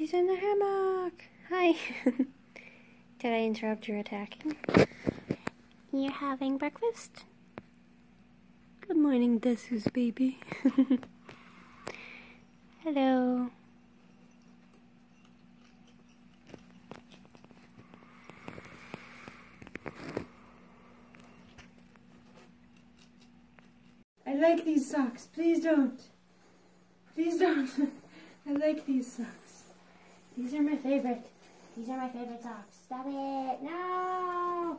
She's in the hammock. Hi. Did I interrupt your attack? You're having breakfast? Good morning, this is baby. Hello. I like these socks. Please don't. Please don't. I like these socks. These are my favorite. These are my favorite socks. Stop it. No!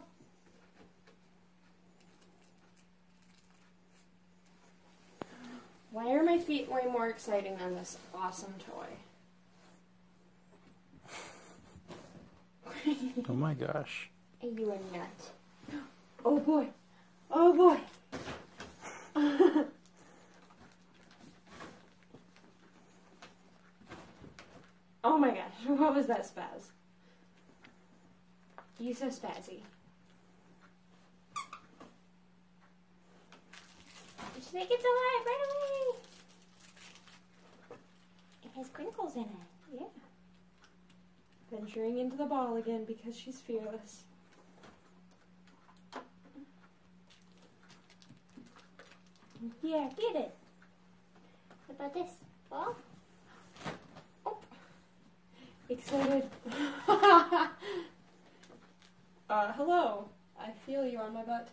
Why are my feet way more exciting than this awesome toy? Oh my gosh. You are nuts. Oh boy. Oh boy. Oh my gosh, what was that spaz? You so spazzy. Did you think it's alive right away? It has crinkles in it, yeah. Venturing into the ball again because she's fearless. Yeah, get it. What about this? Ball? Oh. Excited. Hello. I feel you on my butt.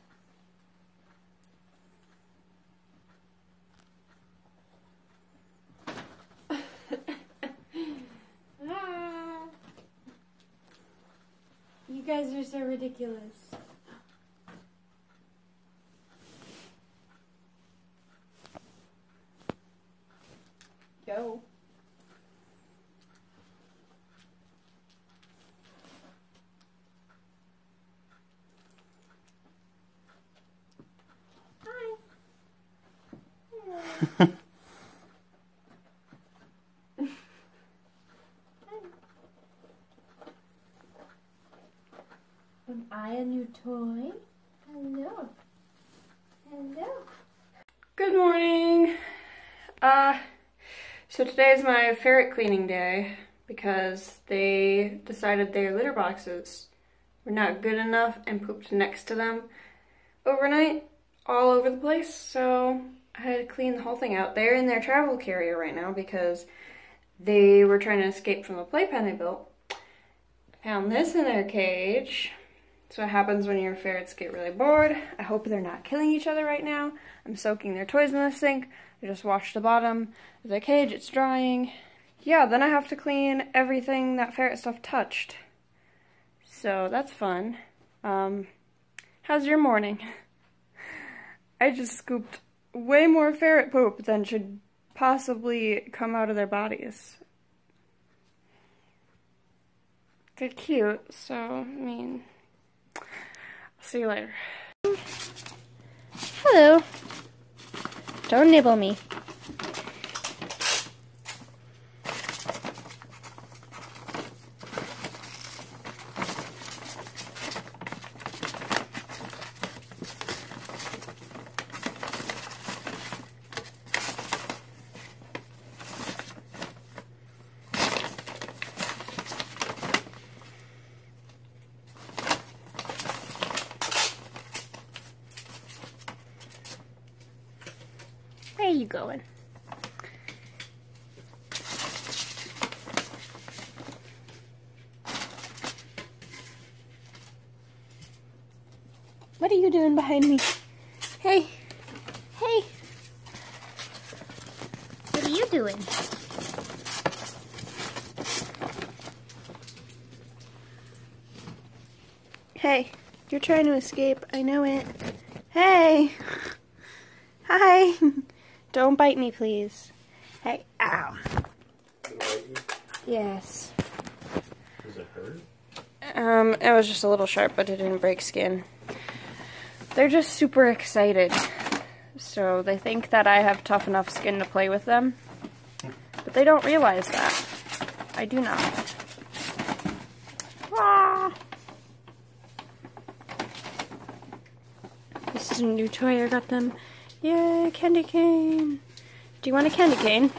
Ah. You guys are so ridiculous. Go. Hi. Hello. Am I a new toy? Hello. Hello. Good morning. So today is my ferret cleaning day because they decided their litter boxes were not good enough and pooped next to them overnight all over the place, so I had to clean the whole thing out. They're in their travel carrier right now because they were trying to escape from a playpen I built. I found this in their cage. So it happens when your ferrets get really bored. I hope they're not killing each other right now. I'm soaking their toys in the sink. I just washed the bottom of the cage, it's drying. Yeah, then I have to clean everything that ferret stuff touched. So that's fun. How's your morning? I just scooped way more ferret poop than should possibly come out of their bodies. They're cute, so, I mean... See you later. Hello. Don't nibble me. Where are you going? What are you doing behind me? Hey, hey, what are you doing? Hey, you're trying to escape, I know it. Hey, hi. Don't bite me, please. Hey, ow. Did I bite you? Yes. Does it hurt? It was just a little sharp, but it didn't break skin. They're just super excited. So they think that I have tough enough skin to play with them. But they don't realize that. I do not. Ah. This is a new toy I got them. Yay, candy cane. Do you want a candy cane?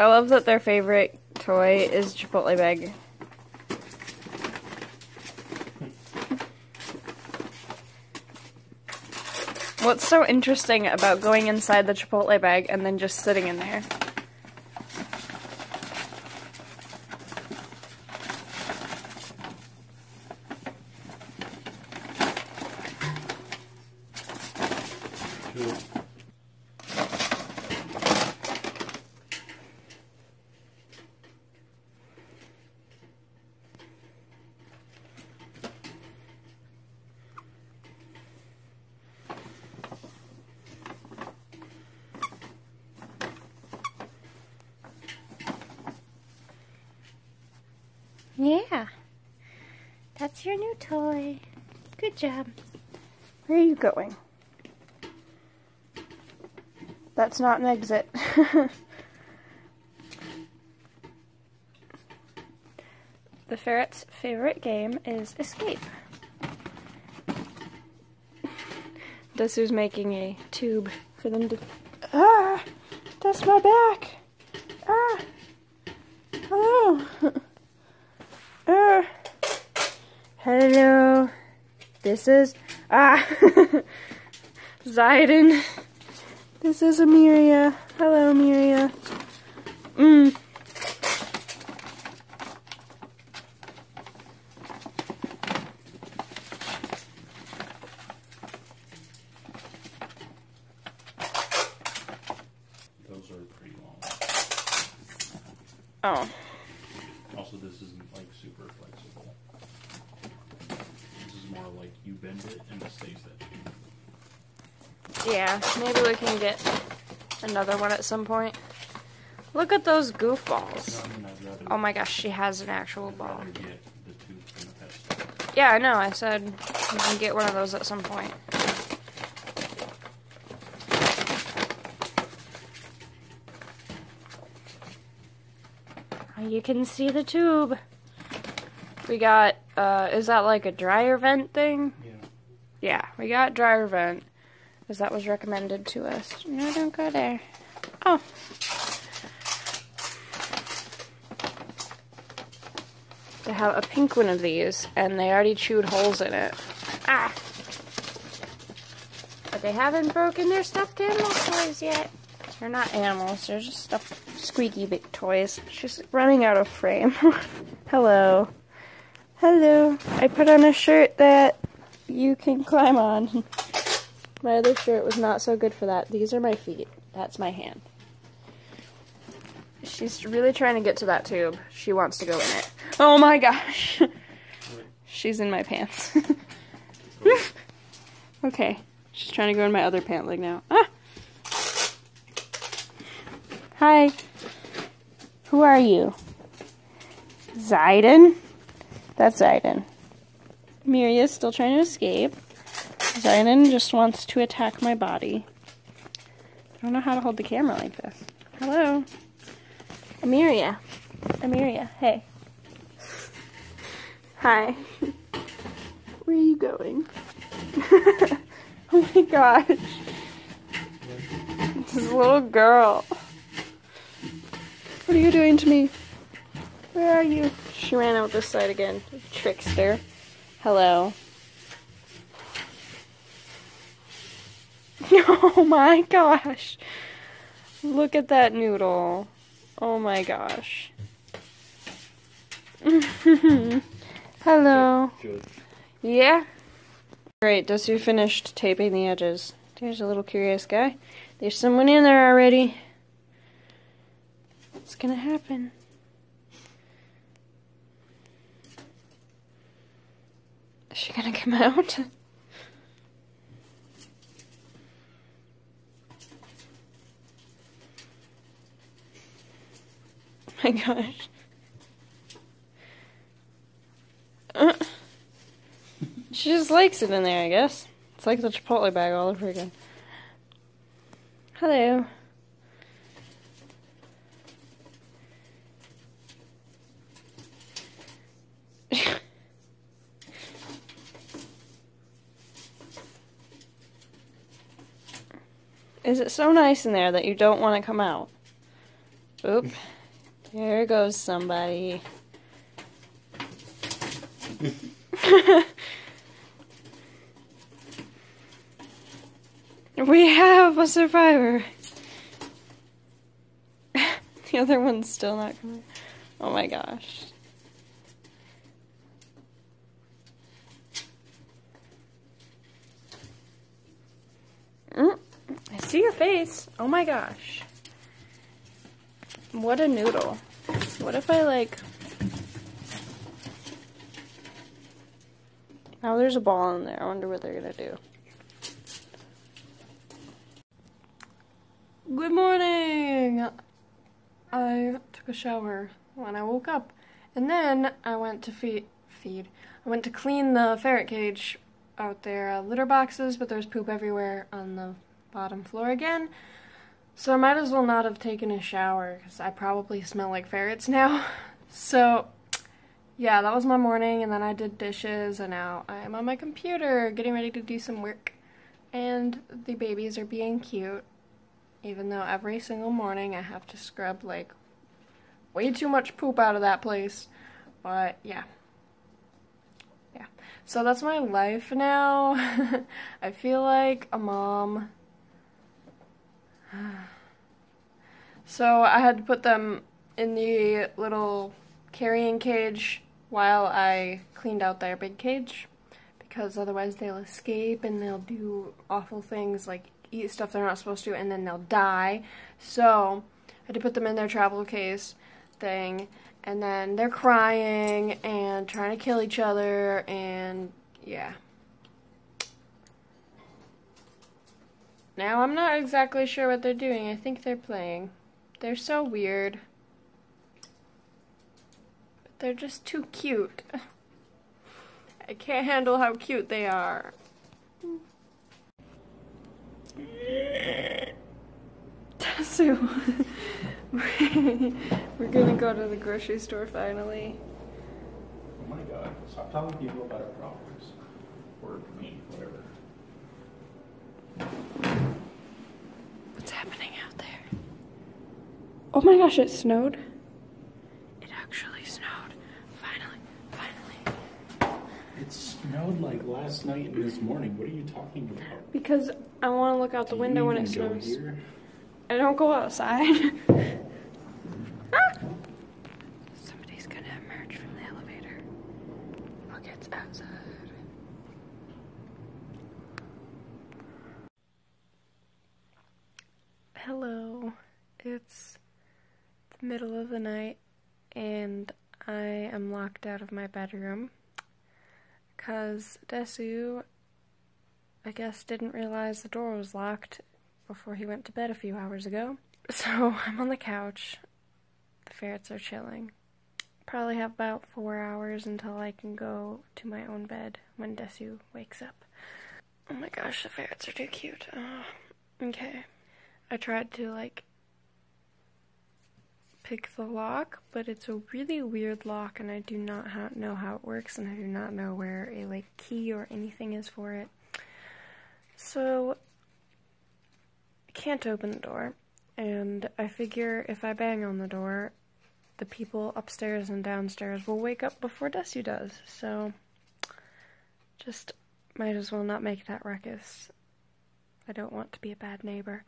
I love that their favorite toy is Chipotle bag. What's so interesting about going inside the Chipotle bag and then just sitting in there? Yeah, that's your new toy. Good job. Where are you going? That's not an exit. The ferret's favorite game is escape. Desu's making a tube for them to... Ah! That's my back! Ah! Hello! Hello, this is, Zayden, this is Amiria, hello Amiria, Those are pretty long. Oh. Also, this isn't like super flexible. This is more like you bend it and it stays that way. Yeah, maybe we can get another one at some point. Look at those goofballs. Oh my gosh, she has an actual ball. Yeah, I know, I said we can get one of those at some point. You can see the tube. We got, is that like a dryer vent thing? Yeah. Yeah, we got dryer vent, because that was recommended to us. No, don't go there. Oh. They have a pink one of these, and they already chewed holes in it. Ah! But they haven't broken their stuffed animal toys yet. They're not animals, they're just stuffed squeaky big toys. She's running out of frame. Hello. Hello. I put on a shirt that you can climb on. My other shirt was not so good for that. These are my feet. That's my hand. She's really trying to get to that tube. She wants to go in it. Oh my gosh. She's in my pants. Okay. She's trying to go in my other pant leg now. Ah! Hi. Who are you? Zayden? That's Zayden. Miria's still trying to escape. Zayden just wants to attack my body. I don't know how to hold the camera like this. Hello. Amiria. Amiria, hey. Hi. Where are you going? Oh my gosh. This little girl. What are you doing to me? Where are you? She ran out this side again. Trickster. Hello. Oh my gosh. Look at that noodle. Oh my gosh. Hello. Good. Yeah? Great, Desu finished taping the edges. There's a little curious guy. There's someone in there already. What's gonna happen? Is she gonna come out? My gosh. She just likes it in there, I guess. It's like the Chipotle bag all over again. Hello. Is it so nice in there that you don't want to come out? Oop. There goes somebody. We have a survivor. The other one's still not coming. Oh my gosh. I see your face. Oh my gosh. What a noodle. What if I like... Now there's a ball in there. I wonder what they're gonna do. Good morning! I took a shower when I woke up, and then I went to I went to clean the ferret cage out there. Litter boxes, but there's poop everywhere on the bottom floor again, so I might as well not have taken a shower, because I probably smell like ferrets now. So, yeah, that was my morning, and then I did dishes, and now I'm on my computer getting ready to do some work, and the babies are being cute. Even though every single morning I have to scrub, like, way too much poop out of that place. But, yeah. Yeah. So that's my life now. I feel like a mom. So I had to put them in the little carrying cage while I cleaned out their big cage. Because otherwise they'll escape and they'll do awful things like eat stuff they're not supposed to, and then they'll die. So I had to put them in their travel case thing, and then they're crying and trying to kill each other, and yeah. Now I'm not exactly sure what they're doing. I think they're playing. They're so weird. But they're just too cute. I can't handle how cute they are. So, we're gonna go to the grocery store finally. Oh my god, stop telling people about our problems. Or me, whatever. What's happening out there? Oh my gosh, it snowed. It actually snowed. Finally. It snowed like last night and this morning. What are you talking about? Because I want to look out the window when it snows. Here? I don't go outside. Ah! Somebody's gonna emerge from the elevator. I'll get outside. Hello. It's the middle of the night, and I am locked out of my bedroom because Desu, I guess, didn't realize the door was locked before he went to bed a few hours ago. So I'm on the couch. The ferrets are chilling. Probably have about 4 hours until I can go to my own bed when Desu wakes up. Oh my gosh, the ferrets are too cute. Oh, okay. I tried to, like, pick the lock, but it's a really weird lock, and I do not know how it works, and I do not know where a, like, key or anything is for it. So... can't open the door, and I figure if I bang on the door, the people upstairs and downstairs will wake up before Desu does, so just might as well not make that ruckus. I don't want to be a bad neighbor.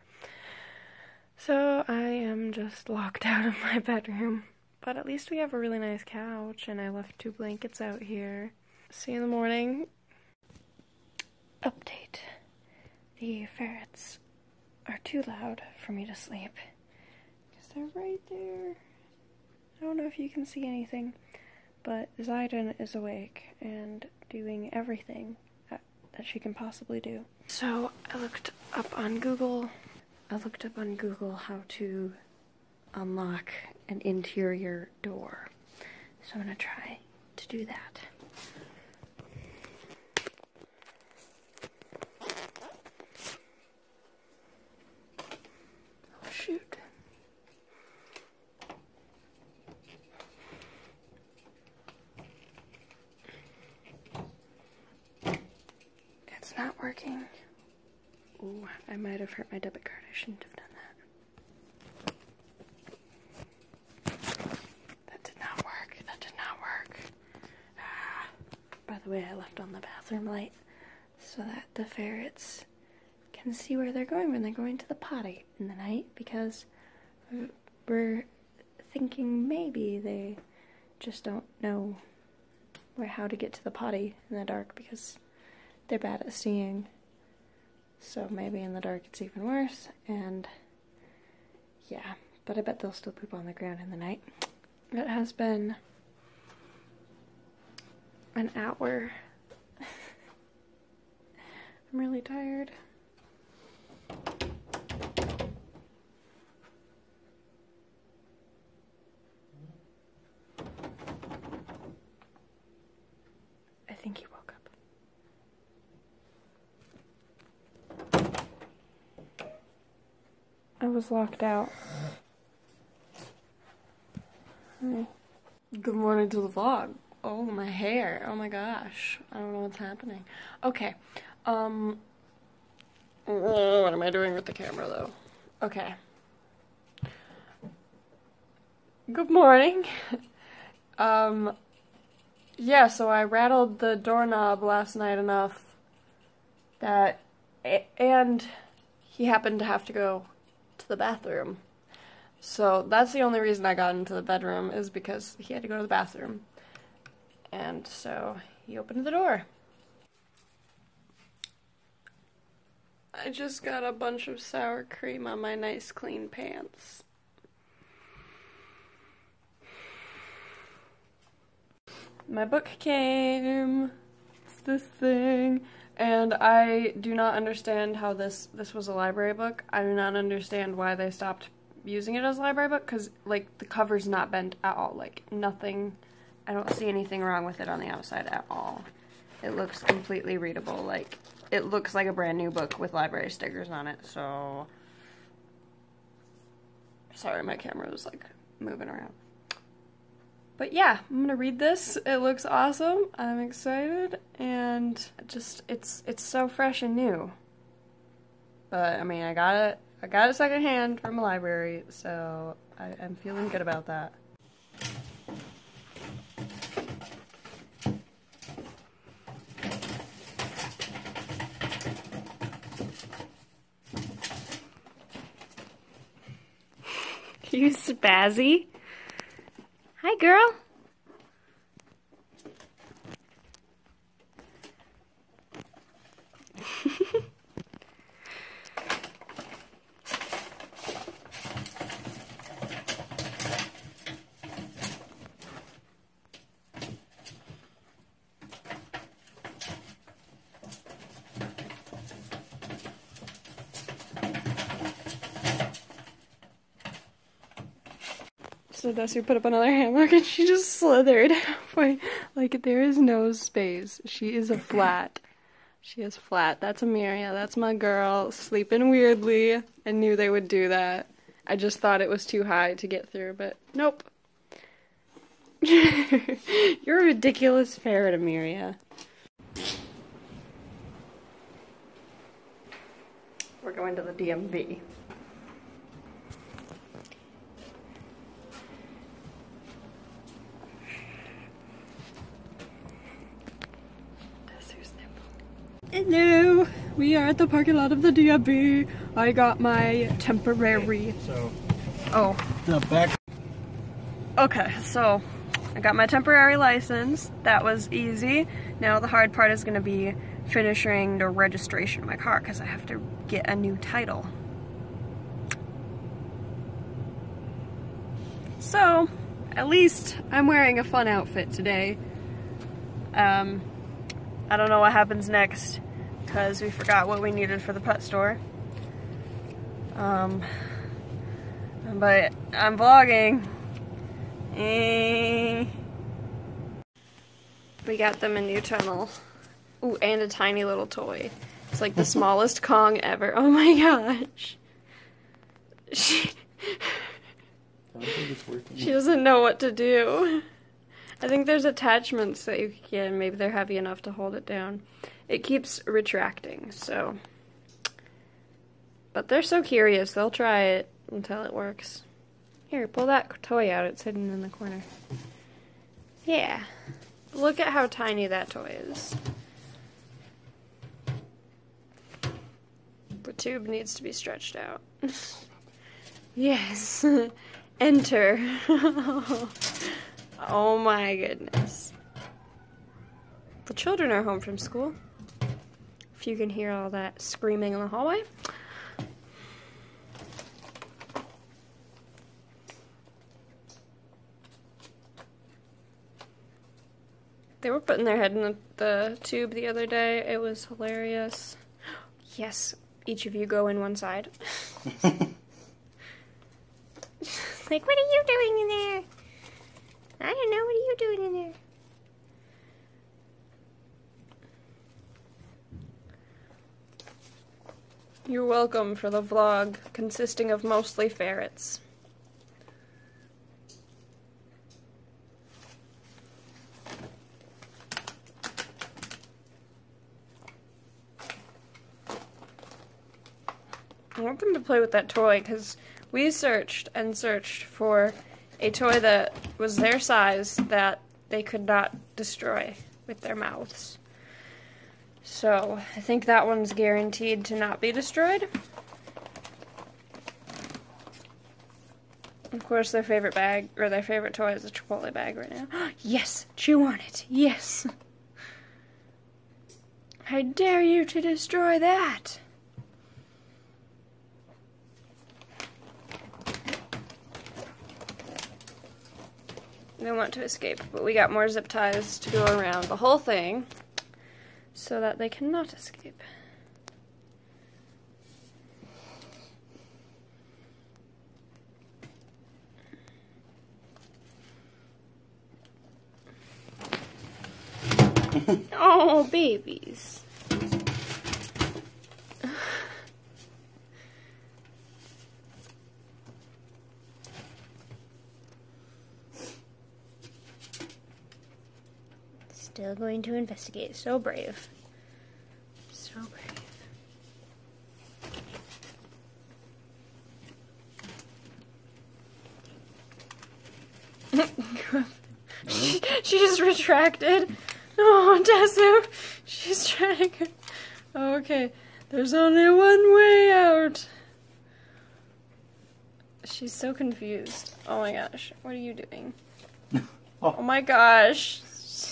So I am just locked out of my bedroom, but at least we have a really nice couch, and I left 2 blankets out here. See you in the morning. Update. The ferrets are too loud for me to sleep because they're right there. I don't know if you can see anything, but Zayden is awake and doing everything that she can possibly do. So I looked up on Google. How to unlock an interior door. So I'm gonna try to do that. Ooh, I might have hurt my debit card. I shouldn't have done that. By the way, I left on the bathroom light so that the ferrets can see where they're going when they're going to the potty in the night, because we're thinking maybe they just don't know where how to get to the potty in the dark because they're bad at seeing. So maybe in the dark it's even worse, and yeah, but I bet they'll still poop on the ground in the night. It has been an hour. I'm really tired. I think he woke up. I was locked out. Hi. Good morning to the vlog. Oh, my hair. Oh my gosh. I don't know what's happening. Okay. What am I doing with the camera though? Okay. Good morning. Yeah, so I rattled the doorknob last night enough that and he happened to have to go to the bathroom. So that's the only reason I got into the bedroom, is because he had to go to the bathroom. And so he opened the door. I just got a bunch of sour cream on my nice clean pants. My book came. It's this thing. And I do not understand how this was a library book. I do not understand why they stopped using it as a library book, because like the cover's not bent at all. Like nothing. I don't see anything wrong with it on the outside at all. It looks completely readable. Like, it looks like a brand new book with library stickers on it, so... Sorry, my camera was, like, moving around. But yeah, I'm gonna read this. It looks awesome. I'm excited, and just, it's so fresh and new. But, I mean, I got it secondhand from a library, so I'm feeling good about that. You spazzy. Hi, girl. So Desi put up another hammock and she just slithered halfway. Like, there is no space. She is a flat. She is flat. That's Amiria. That's my girl. Sleeping weirdly. I knew they would do that. I just thought it was too high to get through, but nope. You're a ridiculous ferret, Amiria. We're going to the DMV. Hello! We are at the parking lot of the DMV. I got my temporary... So, oh. The back. Okay, so I got my temporary license. That was easy. Now the hard part is going to be finishing the registration of my car, because I have to get a new title. So, at least I'm wearing a fun outfit today. I don't know what happens next, because we forgot what we needed for the pet store. But I'm vlogging. We got them a new tunnel. Ooh, and a tiny little toy. It's like the smallest Kong ever. Oh my gosh. She doesn't know what to do. I think there's attachments that you can get, and maybe they're heavy enough to hold it down. It keeps retracting, so... But they're so curious, they'll try it until it works. Here, pull that toy out, it's hidden in the corner. Yeah. Look at how tiny that toy is. The tube needs to be stretched out. Yes. Enter. Oh my goodness. The children are home from school. If you can hear all that screaming in the hallway. They were putting their head in the tube the other day. It was hilarious. Yes, each of you go in one side. Like, what are you doing in there? I don't know, what are you doing in there? You're welcome for the vlog, consisting of mostly ferrets. I want them to play with that toy because we searched and searched for a toy that was their size that they could not destroy with their mouths. So I think that one's guaranteed to not be destroyed. Of course their favorite bag, or their favorite toy is a Chipotle bag right now. Yes! Chew on it! Yes! I dare you to destroy that! They want to escape, but we got more zip ties to go around the whole thing so that they cannot escape. Oh, babies. Still going to investigate. So brave. So brave. She just retracted. Oh, Desu. She's trying to... Okay. There's only one way out. She's so confused. Oh my gosh. What are you doing? Oh my gosh.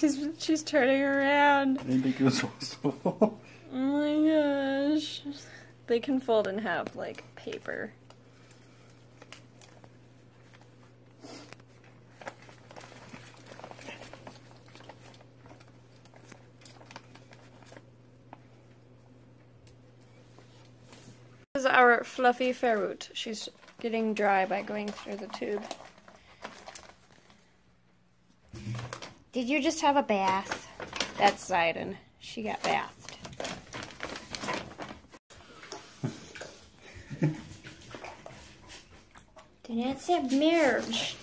She's turning around. I didn't think it was possible. Oh my gosh. They can fold and have, like, paper. This is our fluffy ferret. She's getting dry by going through the tube. Did you just have a bath? That's Zayden. She got bathed. Do not submerge.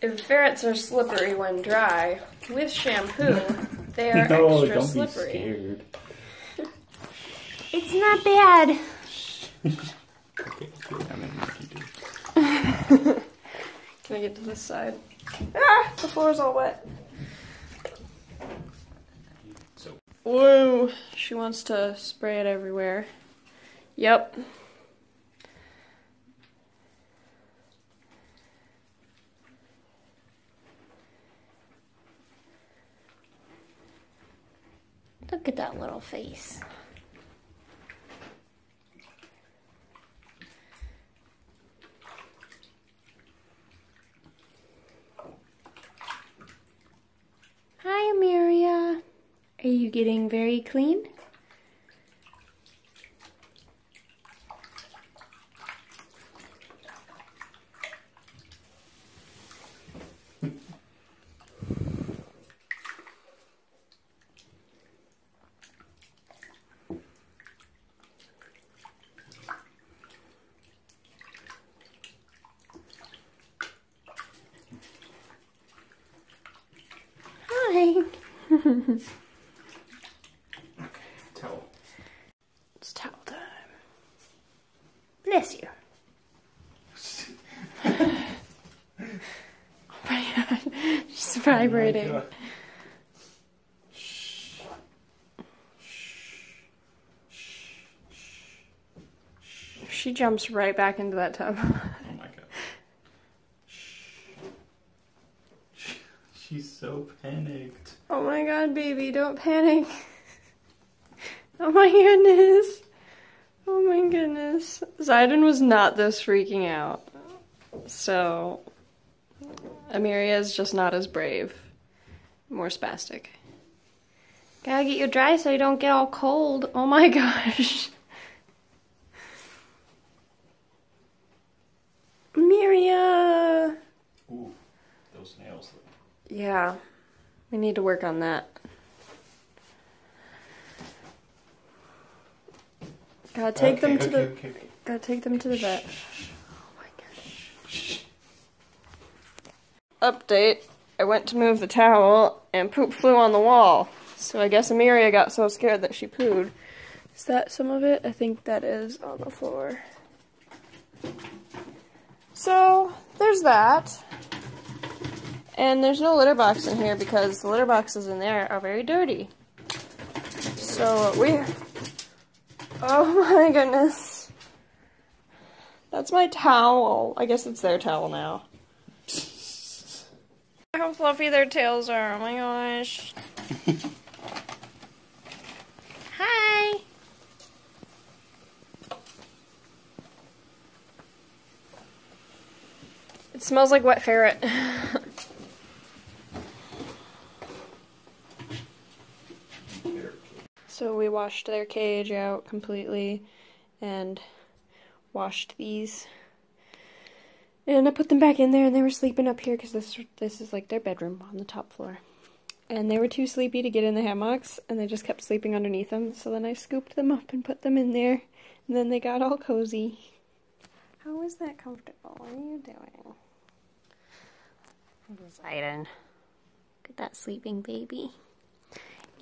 If ferrets are slippery when dry, with shampoo, they are extra slippery. Scared. It's not bad. Can I get to this side? Ah! The floor's all wet. Whoa! She wants to spray it everywhere. Yep. Look at that little face. Hi, Amelia. Are you getting very clean? Towel. It's towel time. Bless you. vibrating. Oh my God. Shh. Shh. Shh. Shh. She jumps right back into that tub. Oh my God. Shh. She's so panicked. Oh my God, baby, don't panic. Oh my goodness. Oh my goodness. Zayden was not this freaking out. So, Amiria is just not as brave. More spastic. Gotta get you dry so you don't get all cold. Oh my gosh. Amiria! Ooh, those nails. Yeah, we need to work on that. Gotta take them to the. Gotta take them to the vet. Oh my gosh. Update: I went to move the towel and poop flew on the wall. So I guess Amiria got so scared that she pooed. Is that some of it? I think that is on the floor. So there's that. And there's no litter box in here because the litter boxes in there are very dirty. So we. Oh my goodness. That's my towel. I guess it's their towel now. Look how fluffy their tails are. Oh my gosh. Hi. It smells like wet ferret. So we washed their cage out completely and washed these. And I put them back in there and they were sleeping up here because this is like their bedroom on the top floor. And they were too sleepy to get in the hammocks and they just kept sleeping underneath them. So then I scooped them up and put them in there and then they got all cozy. How is that comfortable? What are you doing? Zayden. Look at that sleeping baby.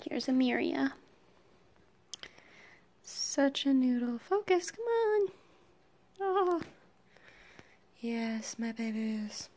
Here's Amiria. Such a noodle. Focus, come on. Oh. Yes, my babies.